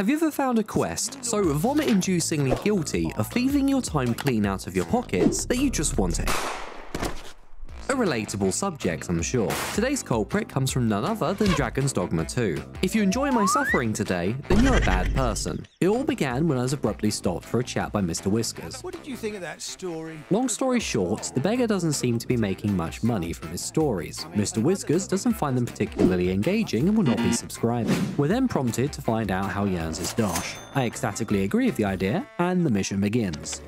Have you ever found a quest so vomit-inducingly guilty of thieving your time clean out of your pockets that you just want it? A relatable subject, I'm sure. Today's culprit comes from none other than Dragon's Dogma 2. If you enjoy my suffering today, then you're a bad person. It all began when I was abruptly stopped for a chat by Mr. Whiskers. What did you think of that story? Long story short, the beggar doesn't seem to be making much money from his stories. Mr. Whiskers doesn't find them particularly engaging and will not be subscribing. We're then prompted to find out how he earns his dosh. I ecstatically agree with the idea, and the mission begins.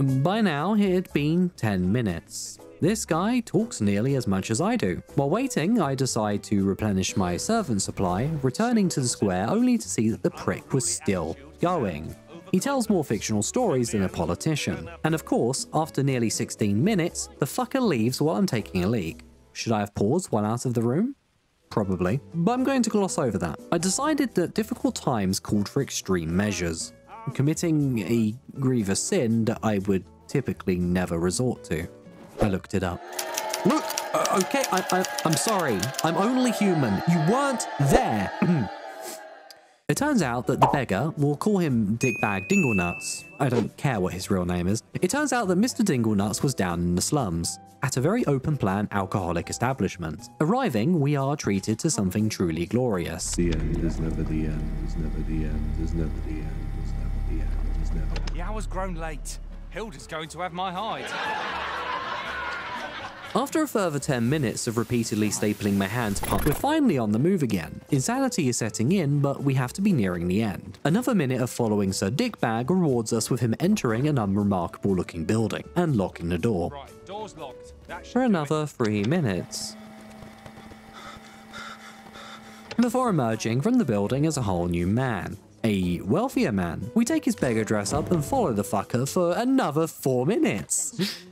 By now, it had been 10 minutes. This guy talks nearly as much as I do. While waiting, I decide to replenish my servant supply, returning to the square only to see that the prick was still going. He tells more fictional stories than a politician. And of course, after nearly 16 minutes, the fucker leaves while I'm taking a leak. Should I have paused while out of the room? Probably. But I'm going to gloss over that. I decided that difficult times called for extreme measures. Committing a grievous sin that I would typically never resort to. I looked it up. Look, okay, I'm sorry. I'm only human. You weren't there. It turns out that the beggar, we'll call him Dickbag Dinglenuts. I don't care what his real name is. It turns out that Mr. Dinglenuts was down in the slums at a very open-plan alcoholic establishment. Arriving, we are treated to something truly glorious. The end is never the end, is never the end, is never the end. The hour's grown late. Hilda's going to have my hide. After a further 10 minutes of repeatedly stapling my hand to pump, we're finally on the move again. Insanity is setting in, but we have to be nearing the end. Another minute of following Sir Dickbag rewards us with him entering an unremarkable looking building and locking the door. Right, door's locked. For another 3 minutes. Before emerging from the building as a whole new man. A wealthier man. We take his beggar dress up and follow the fucker for another 4 minutes.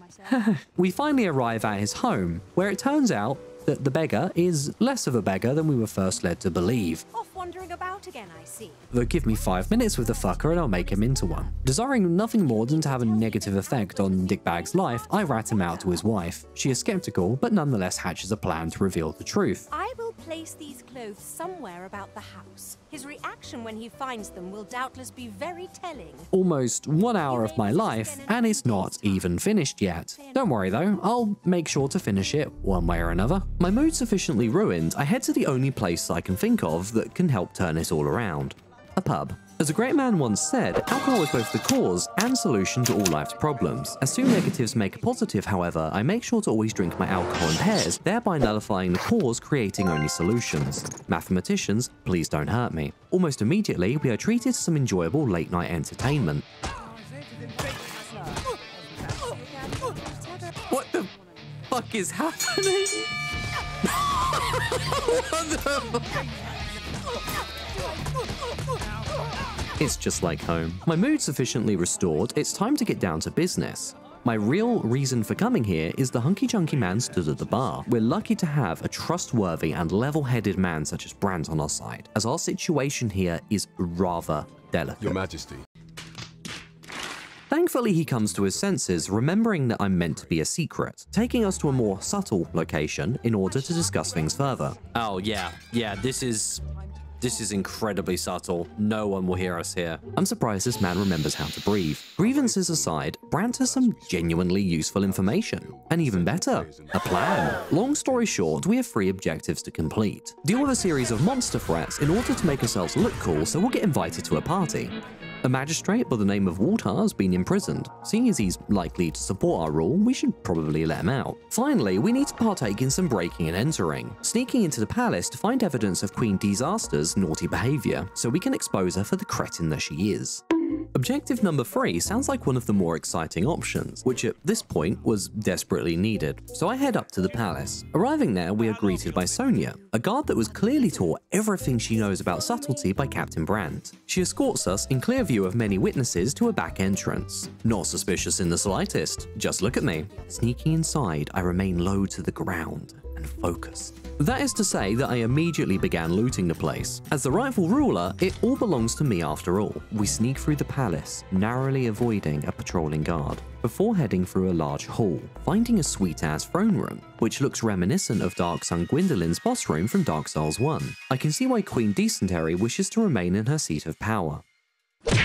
We finally arrive at his home, where it turns out that the beggar is less of a beggar than we were first led to believe. Off wandering about again, I see. Though give me 5 minutes with the fucker and I'll make him into one. Desiring nothing more than to have a negative effect on Dickbag's life, I rat him out to his wife. She is skeptical, but nonetheless hatches a plan to reveal the truth. I will place these clothes somewhere about the house. His reaction when he finds them will doubtless be very telling. Almost 1 hour of my life, and it's not even finished yet. Don't worry though, I'll make sure to finish it one way or another. My mood sufficiently ruined, I head to the only place I can think of that can help turn it all around. A pub. As a great man once said, alcohol is both the cause and solution to all life's problems. As two negatives make a positive, however, I make sure to always drink my alcohol in pairs, thereby nullifying the cause, creating only solutions. Mathematicians, please don't hurt me. Almost immediately, we are treated to some enjoyable late-night entertainment. What the fuck is happening? What the fuck? It's just like home. My mood sufficiently restored, it's time to get down to business. My real reason for coming here is the hunky-junky man stood at the bar. We're lucky to have a trustworthy and level-headed man such as Brant on our side, as our situation here is rather delicate. Your Majesty. Thankfully, he comes to his senses, remembering that I'm meant to be a secret, taking us to a more subtle location in order to discuss things further. Oh, yeah, this is incredibly subtle. No one will hear us here. I'm surprised this man remembers how to breathe. Grievances aside, Brant has some genuinely useful information. And even better, a plan. Long story short, we have 3 objectives to complete. Deal with a series of monster threats in order to make ourselves look cool so we'll get invited to a party. A magistrate by the name of Waltar has been imprisoned. Seeing as he's likely to support our rule, we should probably let him out. Finally, we need to partake in some breaking and entering, sneaking into the palace to find evidence of Queen Disaster's naughty behavior, so we can expose her for the cretin that she is. Objective number 3 sounds like one of the more exciting options, which at this point was desperately needed, so I head up to the palace. Arriving there, we are greeted by Sonia, a guard that was clearly taught everything she knows about subtlety by Captain Brant. She escorts us in clear view of many witnesses to a back entrance. Not suspicious in the slightest, just look at me. Sneaking inside, I remain low to the ground. and focus. That is to say that I immediately began looting the place. As the rightful ruler, it all belongs to me after all. We sneak through the palace, narrowly avoiding a patrolling guard, before heading through a large hall, finding a sweet-ass throne room, which looks reminiscent of Dark Sun Gwendolyn's boss room from Dark Souls 1. I can see why Queen Dysentery wishes to remain in her seat of power.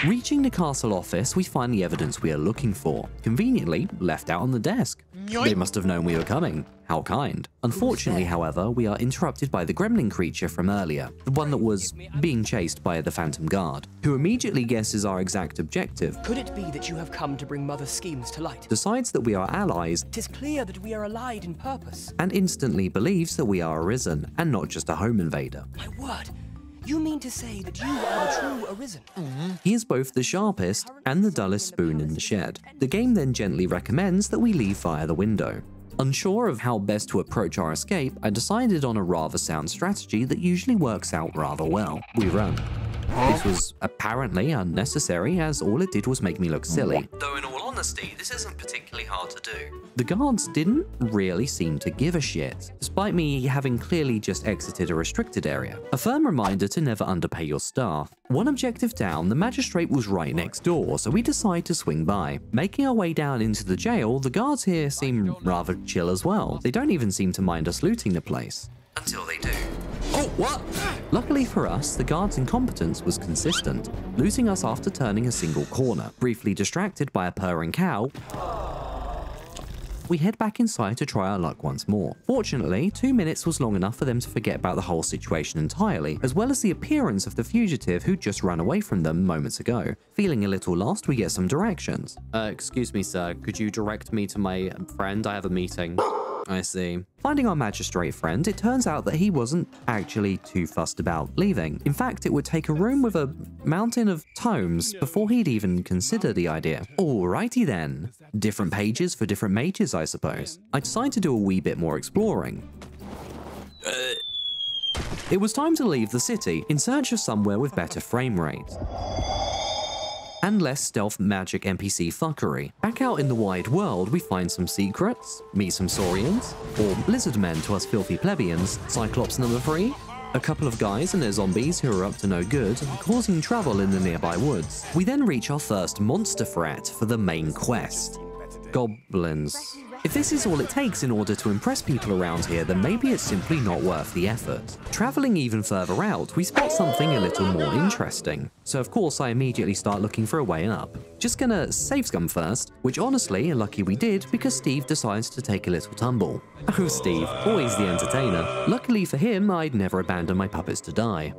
Reaching the castle office, we find the evidence we are looking for, conveniently left out on the desk. They must have known we were coming. How kind. Unfortunately, however, we are interrupted by the gremlin creature from earlier, the one that was being chased by the Phantom Guard, who immediately guesses our exact objective. Could it be that you have come to bring Mother's schemes to light? Decides that we are allies. 'Tis clear that we are allied in purpose. And instantly believes that we are Arisen, and not just a home invader. My word! You mean to say that you are the true Arisen? He is both the sharpest and the dullest spoon in the shed. The game then gently recommends that we leave via the window. Unsure of how best to approach our escape, I decided on a rather sound strategy that usually works out rather well. We run. This was apparently unnecessary, as all it did was make me look silly. Though in all honesty, this isn't particularly hard to do. The guards didn't really seem to give a shit, despite me having clearly just exited a restricted area. A firm reminder to never underpay your staff. One objective down, the magistrate was right next door, so we decide to swing by. Making our way down into the jail, the guards here seem rather chill as well. They don't even seem to mind us looting the place. Until they do. Oh, what? Luckily for us, the guard's incompetence was consistent, losing us after turning a single corner. Briefly distracted by a purring cow, we head back inside to try our luck once more. Fortunately, 2 minutes was long enough for them to forget about the whole situation entirely, as well as the appearance of the fugitive who'd just run away from them moments ago. Feeling a little lost, we get some directions. Excuse me, sir. Could you direct me to my friend? I have a meeting. I see. Finding our magistrate friend, it turns out that he wasn't actually too fussed about leaving. In fact, it would take a room with a mountain of tomes before he'd even consider the idea. Alrighty then. Different pages for different mages, I suppose. I decided to do a wee bit more exploring. It was time to leave the city in search of somewhere with better frame rate and less stealth magic NPC fuckery. Back out in the wide world, we find some secrets, meet some saurians, or lizard men to us filthy plebeians, Cyclops number 3, a couple of guys and their zombies who are up to no good, causing trouble in the nearby woods. We then reach our first monster threat for the main quest, goblins. If this is all it takes in order to impress people around here, then maybe it's simply not worth the effort. Traveling even further out, we spot something a little more interesting. So of course I immediately start looking for a way up. Just gonna save scum first, which honestly, lucky we did, because Steve decides to take a little tumble. Oh Steve, always the entertainer. Luckily for him, I'd never abandon my puppets to die.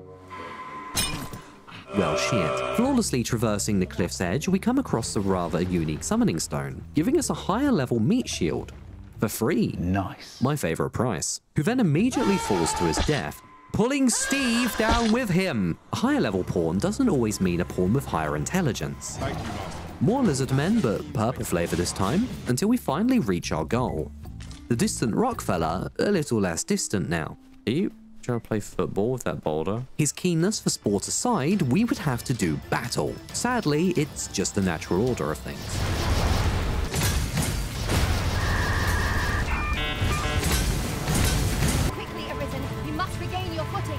Well, shit. Flawlessly traversing the cliff's edge, we come across a rather unique summoning stone, giving us a higher level meat shield. For free. Nice. My favorite price. Who then immediately falls to his death, pulling Steve down with him. A higher level pawn doesn't always mean a pawn with higher intelligence. Thank you, Master. More lizard men, but purple flavor this time, until we finally reach our goal. The distant rock fella, a little less distant now. Are you trying to play football with that boulder? His keenness for sport aside, we would have to do battle. Sadly, it's just the natural order of things. Quickly, Arisen, you must regain your footing.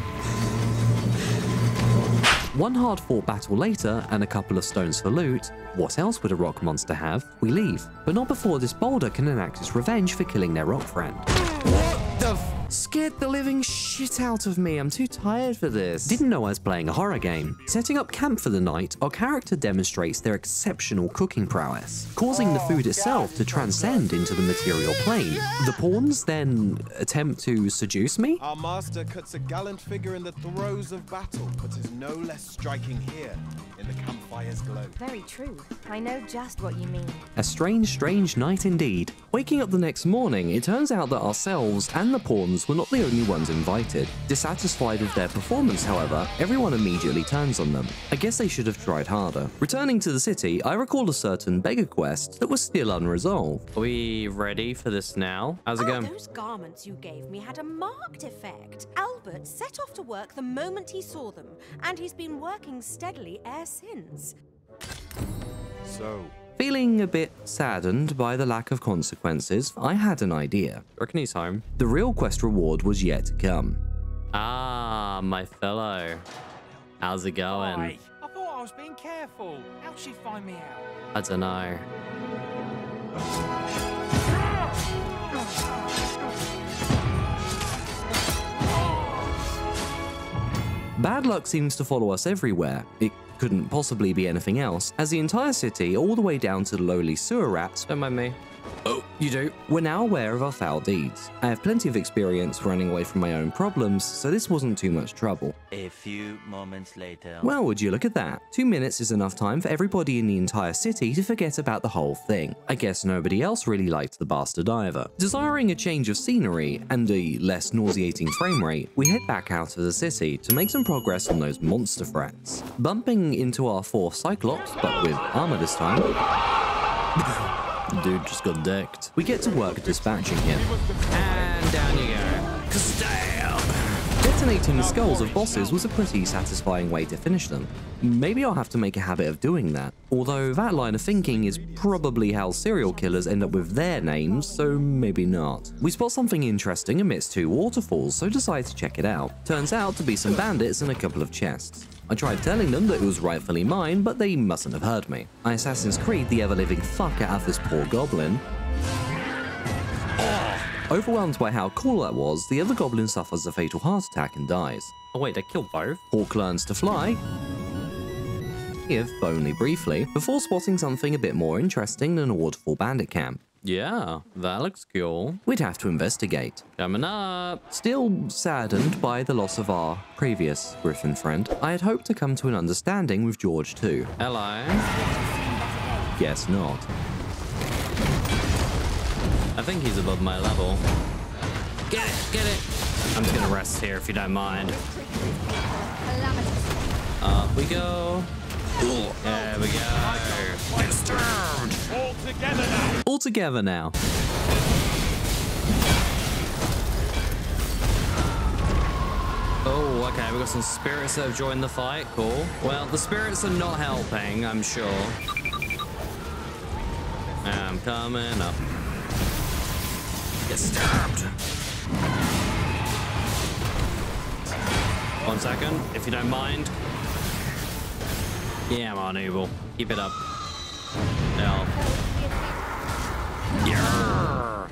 One hard-fought battle later, and a couple of stones for loot. What else would a rock monster have? We leave, but not before this boulder can enact its revenge for killing their rock friend. What the f— scared the living shit out of me. I'm too tired for this. Didn't know I was playing a horror game. Setting up camp for the night, our character demonstrates their exceptional cooking prowess, causing the food itself to transcend into the material plane. The pawns then attempt to seduce me. Our master cuts a gallant figure in the throes of battle, but is no less striking here in the campfire's glow. Very true. I know just what you mean. A strange, strange night indeed. Waking up the next morning, it turns out that ourselves and the pawns were not the only ones invited. Dissatisfied with their performance, however, everyone immediately turns on them. I guess they should have tried harder. Returning to the city, I recall a certain beggar quest that was still unresolved. Are we ready for this now? How's it going? Those garments you gave me had a marked effect. Albert set off to work the moment he saw them, and he's been working steadily ever since. So, Feeling a bit saddened by the lack of consequences, I had an idea. I reckon he's home. The real quest reward was yet to come. Ah, my fellow. How's it going? Hi. I thought I was being careful. How'd she find me out? I don't know. Bad luck seems to follow us everywhere. It couldn't possibly be anything else, as the entire city, all the way down to the lowly sewer rats, don't mind me. Oh, you do? We're now aware of our foul deeds. I have plenty of experience running away from my own problems, so this wasn't too much trouble. A few moments later. Well, would you look at that? 2 minutes is enough time for everybody in the entire city to forget about the whole thing. I guess nobody else really liked the bastard either. Desiring a change of scenery and a less nauseating frame rate, we head back out of the city to make some progress on those monster frats. Bumping into our 4th Cyclops, but with armor this time. Dude just got decked. We get to work dispatching him. And down you go. Detonating the skulls of bosses was a pretty satisfying way to finish them. Maybe I'll have to make a habit of doing that. Although that line of thinking is probably how serial killers end up with their names, so maybe not. We spot something interesting amidst 2 waterfalls, so decide to check it out. Turns out to be some bandits and a couple of chests. I tried telling them that it was rightfully mine, but they mustn't have heard me. I Assassin's Creed the ever-living fuck out of this poor goblin. Overwhelmed by how cool that was, the other goblin suffers a fatal heart attack and dies. Oh wait, they killed both? Hawk learns to fly, if only briefly, before spotting something a bit more interesting than a waterfall bandit camp. Yeah, that looks cool. We'd have to investigate. Coming up. Still saddened by the loss of our previous griffin friend, I had hoped to come to an understanding with George too. Hello. Guess not. I think he's above my level. Get it, get it. I'm just gonna rest here if you don't mind. Up we go. There we go. Disturbed. All together now. All together now. Oh, okay. We've got some spirits that have joined the fight. Cool. Well, the spirits are not helping, I'm sure. I'm coming up. Get stabbed. 1 second, if you don't mind. Yeah, I'm unable. Keep it up. No. Yeah.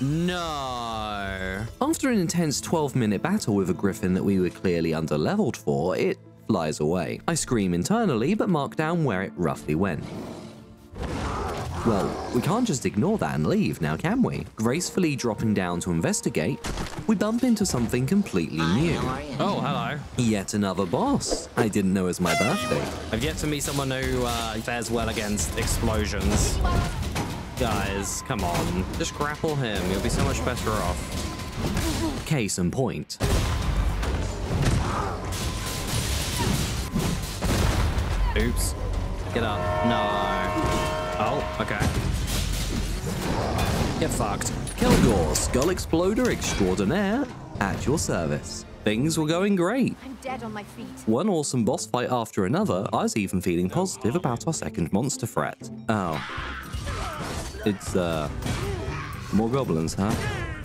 No. After an intense 12-minute battle with a griffin that we were clearly under-leveled for, it flies away. I scream internally, but mark down where it roughly went. Well, we can't just ignore that and leave, now can we? Gracefully dropping down to investigate, we bump into something completely new. Oh, hello. Yet another boss. I didn't know it was my birthday. I've yet to meet someone who fares well against explosions. Guys, come on. Just grapple him. You'll be so much better off. Case in point. Oops. Get up. No. Oh, okay. Get fucked. Kelgorr, Skull Exploder Extraordinaire, at your service. Things were going great. I'm dead on my feet. One awesome boss fight after another, I was even feeling positive about our second monster threat. Oh. It's, more goblins, huh?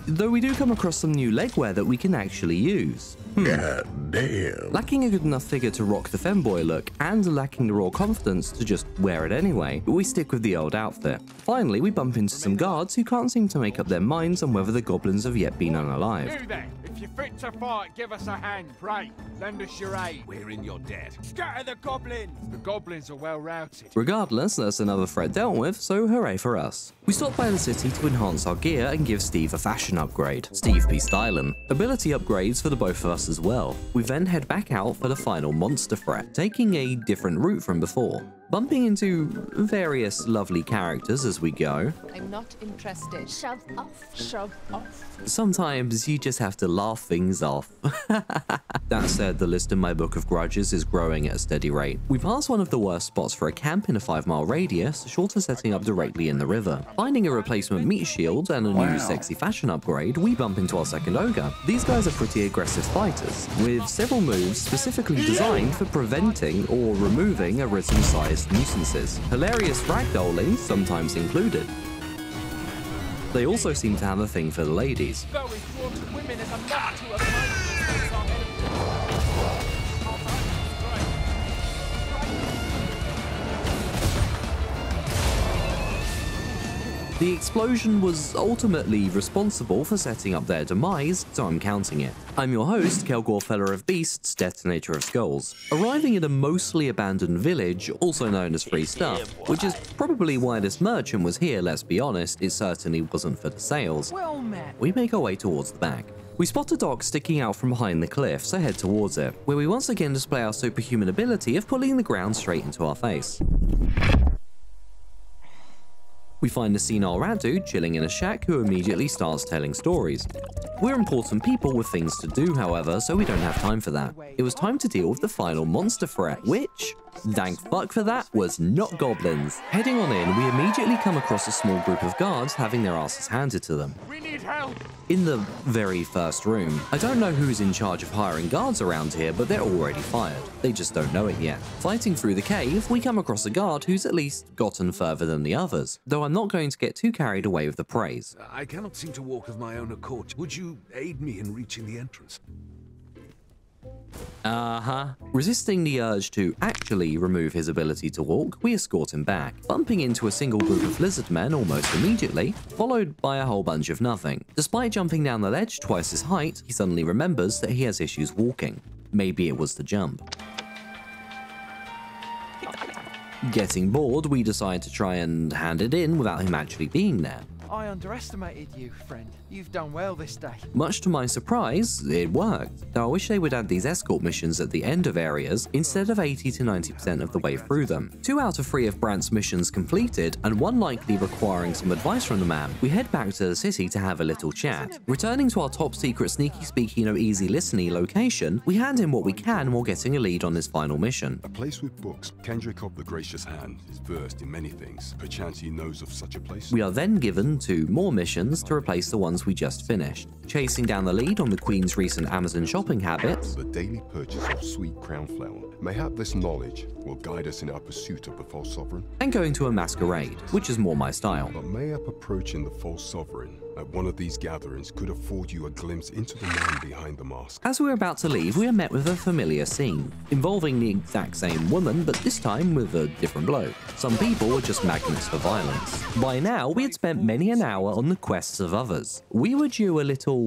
Though we do come across some new legwear that we can actually use. God damn. Lacking a good enough figure to rock the femboy look, and lacking the raw confidence to just wear it anyway, but we stick with the old outfit. Finally, we bump into some guards who can't seem to make up their minds on whether the goblins have yet been unalived. If you're fit to fight, give us a hand, pray. Lend us your aid. We're in your debt. Scatter the goblins. The goblins are well routed. Regardless, that's another threat dealt with, so hooray for us. We stop by the city to enhance our gear and give Steve a fashion upgrade. Steve be styling. Ability upgrades for the both of us as well. We then head back out for the final monster threat, taking a different route from before, bumping into various lovely characters as we go. I'm not interested. Shove off. Shove off. Sometimes you just have to laugh things off. That said, the list in my book of grudges is growing at a steady rate. We pass one of the worst spots for a camp in a 5-mile radius, short of setting up directly in the river. Finding a replacement meat shield and a new sexy fashion upgrade, we bump into our second ogre. These guys are pretty aggressive fighters, with several moves specifically designed for preventing or removing a written size biggest nuisances, hilarious ragdolling sometimes included. They also seem to have a thing for the ladies. The explosion was ultimately responsible for setting up their demise, so I'm counting it. I'm your host, Kelgorr, Feller of Beasts, Detonator of Skulls. Arriving in a mostly abandoned village, also known as Free Stuff, which is probably why this merchant was here, let's be honest, it certainly wasn't for the sales. Well met. We make our way towards the back. We spot a dock sticking out from behind the cliff, so head towards it, where we once again display our superhuman ability of pulling the ground straight into our face. We find a senile rat dude chilling in a shack who immediately starts telling stories. We're important people with things to do, however, so we don't have time for that. It was time to deal with the final monster threat, which, thank fuck for that, was not goblins. Heading on in, we immediately come across a small group of guards having their asses handed to them. We need help! In the very first room. I don't know who's in charge of hiring guards around here, but they're already fired. They just don't know it yet. Fighting through the cave, we come across a guard who's at least gotten further than the others, though I'm not going to get too carried away with the praise. I cannot seem to walk of my own accord. Would you aid me in reaching the entrance? Resisting the urge to actually remove his ability to walk, we escort him back, bumping into a single group of lizard men almost immediately, followed by a whole bunch of nothing. Despite jumping down the ledge twice his height, he suddenly remembers that he has issues walking. Maybe it was the jump. Getting bored, we decide to try and hand it in without him actually being there. I underestimated you, friend. You've done well this day. Much to my surprise, it worked. Though I wish they would add these escort missions at the end of areas instead of 80 to 90% of the way through them. 2 out of 3 of Brant's missions completed, and one likely requiring some advice from the man. We head back to the city to have a little chat. Returning to our top secret sneaky speaky no easy listeny location, we hand him what we can while getting a lead on his final mission. A place with books. Kendrick of the Gracious Hand is versed in many things. Perchance he knows of such a place. We are then given 2 more missions to replace the ones we just finished. Chasing down the lead on the Queen's recent Amazon shopping habits. The daily purchase of sweet crownflower. Mayhap this knowledge will guide us in our pursuit of the false sovereign. And going to a masquerade, which is more my style. But mayhap approaching the false sovereign at one of these gatherings could afford you a glimpse into the man behind the mask. As we're about to leave, we are met with a familiar scene, involving the exact same woman, but this time with a different bloke. Some people were just magnets for violence. By now, we had spent many an hour on the quests of others. We were due a little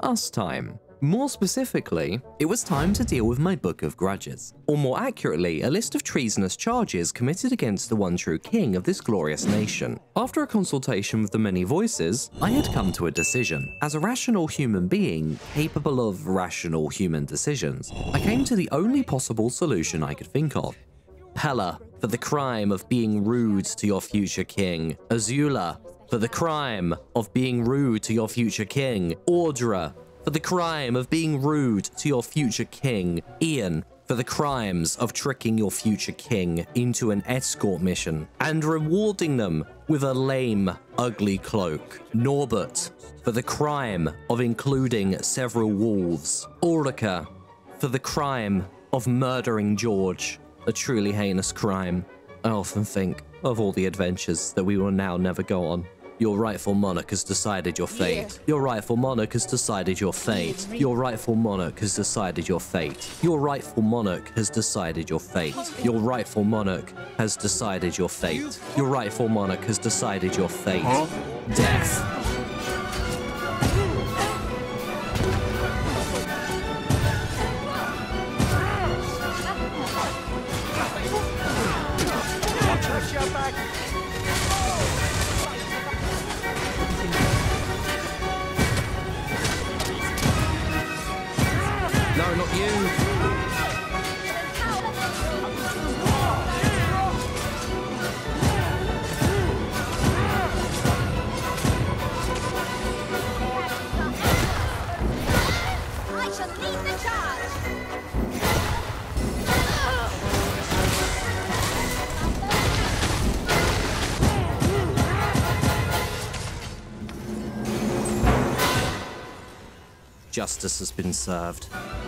us time. More specifically, it was time to deal with my book of grudges, or more accurately, a list of treasonous charges committed against the one true king of this glorious nation. After a consultation with the many voices, I had come to a decision. As a rational human being, capable of rational human decisions, I came to the only possible solution I could think of. Pella, for the crime of being rude to your future king. Azula, for the crime of being rude to your future king. Ordra, for the crime of being rude to your future king. Ian, for the crimes of tricking your future king into an escort mission and rewarding them with a lame, ugly cloak. Norbert, for the crime of including several wolves. Ulrika, for the crime of murdering George, a truly heinous crime. I often think of all the adventures that we will now never go on. Your rightful monarch has decided your fate. Your rightful monarch has decided your fate. Your rightful monarch has decided your fate. Your rightful monarch has decided your fate. Your rightful monarch has decided your fate. Your rightful monarch has decided your fate. Death. Justice has been served.